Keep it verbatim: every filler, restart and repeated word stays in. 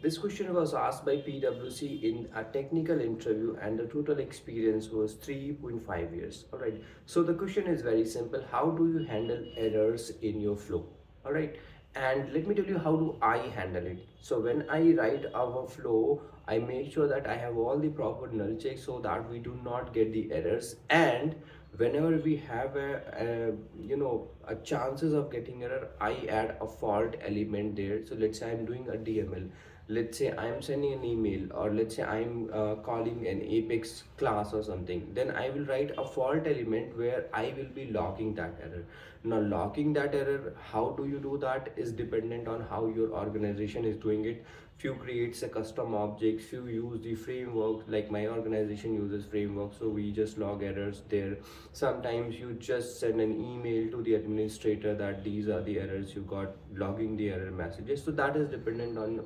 This question was asked by PwC in a technical interview, and the total experience was three point five years. All right, so the question is very simple. How do you handle errors in your flow? All right, and let me tell you how do I handle it. So when I write our flow, I make sure that I have all the proper null checks so that we do not get the errors, and whenever we have a, a you know a chances of getting error, I add a fault element there. So let's say I'm doing a D M L, let's say I'm sending an email, or let's say I'm uh, calling an Apex class or something, then I will write a fault element where I will be logging that error. Now logging that error, how do you do that is dependent on how your organization is doing it. Few creates a custom object, few use the framework, like my organization uses framework, so we just log errors there. Sometimes you just send an email to the administrator that these are the errors you got, logging the error messages. So that is dependent on